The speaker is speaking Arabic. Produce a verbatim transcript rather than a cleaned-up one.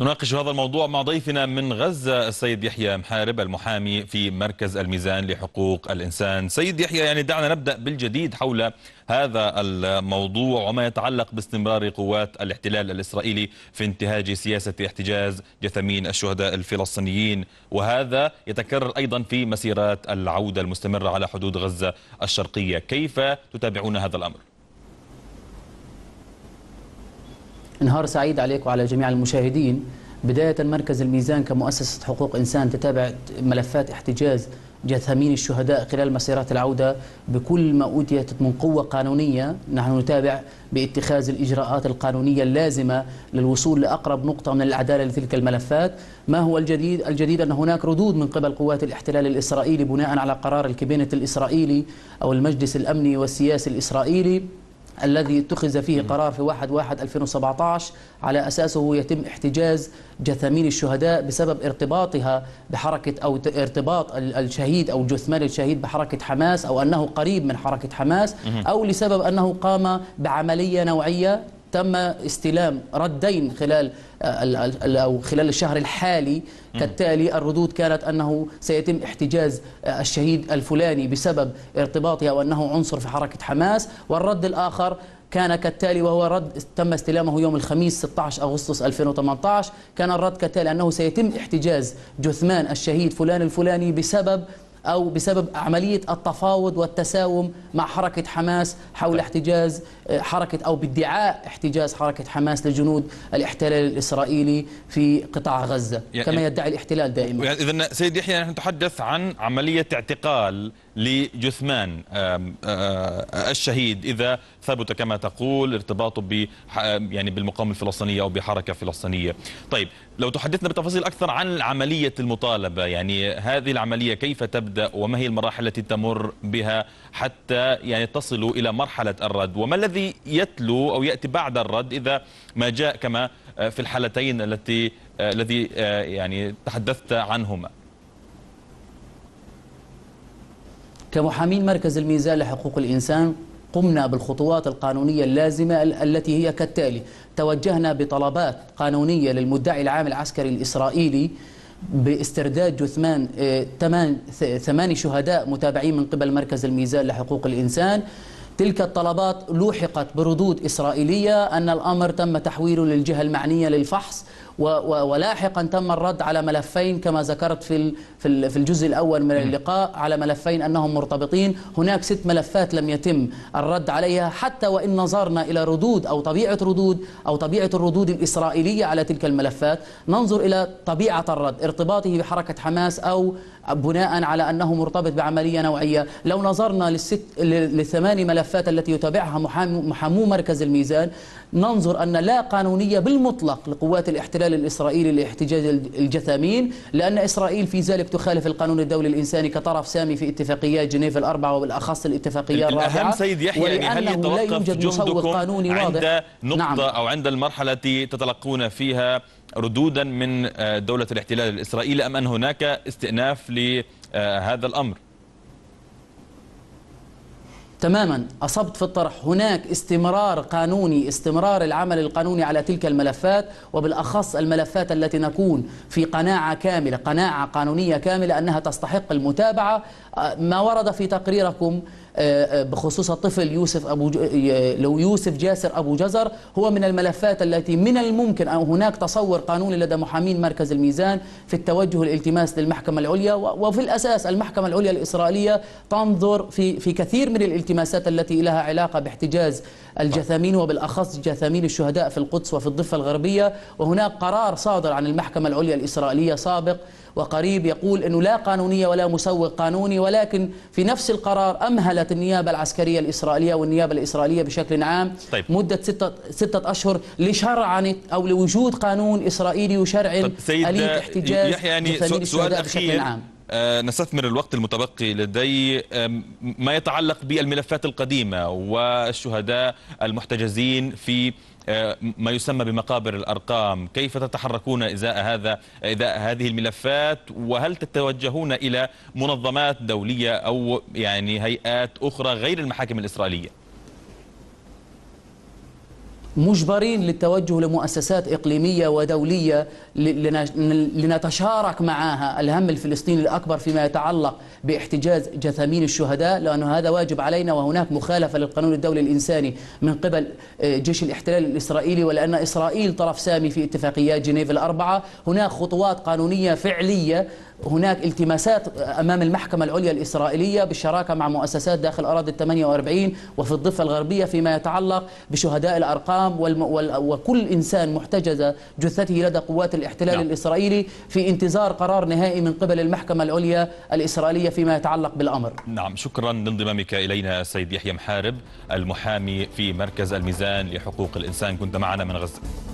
نناقش هذا الموضوع مع ضيفنا من غزة السيد يحيى محارب المحامي في مركز الميزان لحقوق الإنسان. سيد يحيى، يعني دعنا نبدأ بالجديد حول هذا الموضوع وما يتعلق باستمرار قوات الاحتلال الإسرائيلي في انتهاج سياسة احتجاز جثمين الشهداء الفلسطينيين، وهذا يتكرر أيضا في مسيرات العودة المستمرة على حدود غزة الشرقية. كيف تتابعون هذا الأمر؟ نهار سعيد عليك وعلى جميع المشاهدين. بداية مركز الميزان كمؤسسة حقوق إنسان تتابع ملفات احتجاز جثامين الشهداء خلال مسيرات العودة بكل ما أوتيت من قوة قانونية. نحن نتابع باتخاذ الإجراءات القانونية اللازمة للوصول لأقرب نقطة من العدالة لتلك الملفات. ما هو الجديد؟ الجديد أن هناك ردود من قبل قوات الاحتلال الإسرائيلي بناء على قرار الكابينة الإسرائيلي أو المجلس الأمني والسياسي الإسرائيلي الذي اتخذ فيه قرار في واحد واحد ألفين وسبعطعش، على أساسه يتم احتجاز جثامين الشهداء بسبب ارتباطها بحركة أو ارتباط الشهيد أو جثمان الشهيد بحركة حماس، أو أنه قريب من حركة حماس، أو لسبب أنه قام بعملية نوعية تم استلام ردين خلال أو خلال الشهر الحالي كالتالي. الردود كانت أنه سيتم احتجاز الشهيد الفلاني بسبب ارتباطها وأنه عنصر في حركة حماس، والرد الآخر كان كالتالي، وهو رد تم استلامه يوم الخميس ستة عشر أغسطس ألفين وثمانطعش، كان الرد كالتالي أنه سيتم احتجاز جثمان الشهيد فلان الفلاني بسبب أو بسبب عملية التفاوض والتساوم مع حركة حماس حول احتجاز حركة أو بادعاء احتجاز حركة حماس لجنود الاحتلال الإسرائيلي في قطاع غزة، يعني كما يدعي الاحتلال دائما. يعني إذن سيد يحيى، نحن نتحدث عن عملية اعتقال لجثمان الشهيد إذا ثبت كما تقول ارتباطه ب يعني بالمقاومة الفلسطينية أو بحركة فلسطينية. طيب، لو تحدثنا بتفاصيل أكثر عن عملية المطالبة، يعني هذه العملية كيف تبدأ وما هي المراحل التي تمر بها حتى يعني تصلوا إلى مرحلة الرد، وما الذي يتلو أو يأتي بعد الرد إذا ما جاء كما في الحالتين التي الذي يعني تحدثت عنهما؟ كمحامين مركز الميزان لحقوق الإنسان قمنا بالخطوات القانونية اللازمة التي هي كالتالي: توجهنا بطلبات قانونية للمدعي العام العسكري الإسرائيلي باسترداد جثمان ثماني شهداء متابعين من قبل مركز الميزان لحقوق الإنسان. تلك الطلبات لوحقت بردود إسرائيلية أن الأمر تم تحويله للجهة المعنية للفحص، ولاحقا تم الرد على ملفين كما ذكرت في في الجزء الأول من اللقاء، على ملفين أنهم مرتبطين. هناك ست ملفات لم يتم الرد عليها، حتى وإن نظرنا إلى ردود أو طبيعة ردود أو طبيعة الردود الإسرائيلية على تلك الملفات. ننظر إلى طبيعة الرد، ارتباطه بحركة حماس أو بناء على أنه مرتبط بعملية نوعية. لو نظرنا للست للثماني ملفات التي يتابعها محامو مركز الميزان، ننظر أن لا قانونية بالمطلق لقوات الاحتلال الإسرائيلي لاحتجاج الجثامين، لأن إسرائيل في ذلك تخالف القانون الدولي الإنساني كطرف سامي في اتفاقيات جنيف الأربعة وبالأخص الاتفاقية الرابعة. الأهم سيد يحيى، يعني هل يتوقف جندكم عند نقطة نعم. أو عند المرحلة التي تتلقون فيها ردودا من دولة الاحتلال الإسرائيلي، أم أن هناك استئناف لهذا الأمر؟ تماما أصبت في الطرح. هناك استمرار قانوني، استمرار العمل القانوني على تلك الملفات، وبالأخص الملفات التي نكون في قناعة كاملة، قناعة قانونية كاملة أنها تستحق المتابعة. ما ورد في تقريركم بخصوص الطفل يوسف أبو لو يوسف جاسر ابو جزر هو من الملفات التي من الممكن أو هناك تصور قانوني لدى محامين مركز الميزان في التوجه الالتماس للمحكمة العليا. وفي الأساس المحكمة العليا الإسرائيلية تنظر في في كثير من الالتماسات التي لها علاقة باحتجاز الجثامين وبالأخص جثامين الشهداء في القدس وفي الضفة الغربية. وهناك قرار صادر عن المحكمة العليا الإسرائيلية سابق وقريب يقول أنه لا قانونية ولا مسوغ قانوني، ولكن في نفس القرار أمهلت النيابة العسكرية الإسرائيلية والنيابة الإسرائيلية بشكل عام طيب. مدة ستة, ستة أشهر لشرعنة أو لوجود قانون إسرائيلي وشرع آلية احتجاز يعني جثامين الشهداء بشكل عام. نستثمر الوقت المتبقي لدي ما يتعلق بالملفات القديمة والشهداء المحتجزين في ما يسمى بمقابر الأرقام. كيف تتحركون إزاء هذا إزاء هذه الملفات، وهل تتوجهون إلى منظمات دولية أو يعني هيئات أخرى غير المحاكم الإسرائيلية؟ مجبرين للتوجه لمؤسسات إقليمية ودولية لنتشارك معها الهم الفلسطيني الأكبر فيما يتعلق باحتجاز جثامين الشهداء، لأنه هذا واجب علينا. وهناك مخالفة للقانون الدولي الإنساني من قبل جيش الاحتلال الإسرائيلي، ولأن إسرائيل طرف سامي في اتفاقيات جنيف الأربعة. هناك خطوات قانونية فعلية، هناك التماسات أمام المحكمة العليا الإسرائيلية بالشراكة مع مؤسسات داخل أراضي الثمانية وأربعين وفي الضفة الغربية فيما يتعلق بشهداء الأرقام وكل إنسان محتجزة جثته لدى قوات الاحتلال نعم. الإسرائيلي، في انتظار قرار نهائي من قبل المحكمة العليا الإسرائيلية فيما يتعلق بالأمر. نعم، شكرا لانضمامك إلينا سيد يحيى محارب المحامي في مركز الميزان لحقوق الإنسان، كنت معنا من غزة.